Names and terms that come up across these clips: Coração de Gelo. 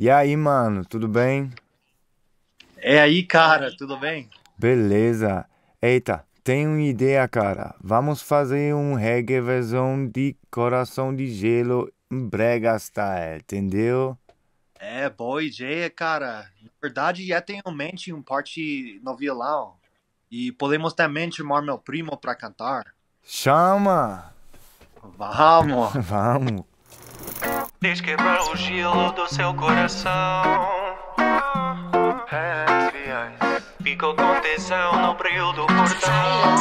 E aí, mano, tudo bem? É aí, cara, tudo bem? Beleza. Eita, tenho uma ideia, cara. Vamos fazer um reggae versão de Coração de Gelo em brega style, entendeu? É, boa ideia, cara. Na verdade, já tenho em mente um parte no violão. E podemos também chamar meu primo para cantar. Chama! Vamos! Vamos! Diz quebrar o gelo do seu coração. Ficou com tesão no brilho do portão.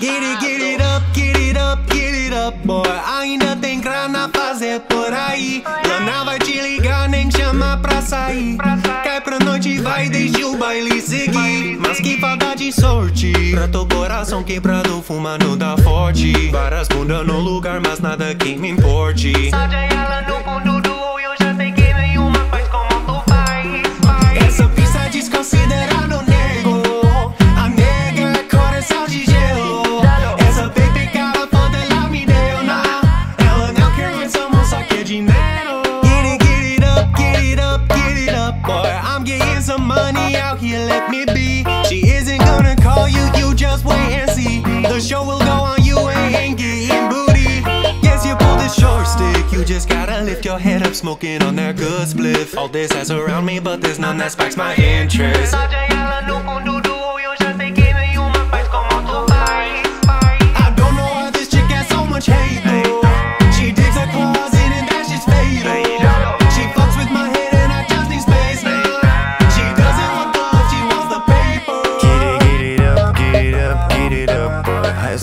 Get it up, boy. Ainda tem grana a fazer por aí. Lana vai te ligar, nem chamar pra sair. Cai pra noite e vai, deixa o baile seguir. Mas que falta de sorte pra teu coração quebrado, fumando da forte. Várias bundas no lugar, mas nada que me importe. Let me be. She isn't gonna call you, you just wait and see. The show will go on, you ain't getting booty. Yes, you pull the short stick, you just gotta lift your head up, smoking on that good spliff. All this has around me, but there's none that spikes my interest. I don't know why this chick has so much hate, though. She digs her claws in and that shit's fatal. She fucks with my head and I just need space now.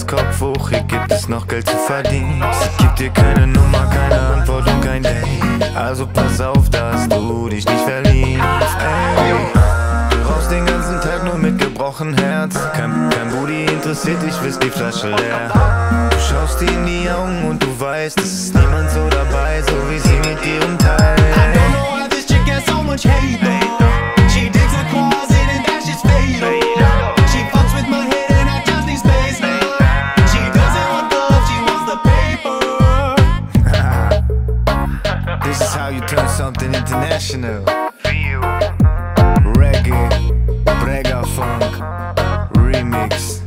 Kopfwoche, gibt es noch Geld zu verdienen? Sie gibt dir keine Nummer, keine Antwort und kein Date. Also pass auf, dass du dich nicht verliebst. Ey, raus den ganzen Tag nur mit gebrochenem Herz. Kein Booty interessiert dich, bis die Flasche leer. Du schaust dir in die Augen und du weißt, es ist niemand so dabei, so wie sie mit ihrem Teil. I don't know why this chick has so much hate, though. She digs her claws in and that shit's fatal. She fucks with my head and I just need space now. This is how you turn something international. Reggae, brega funk, remix.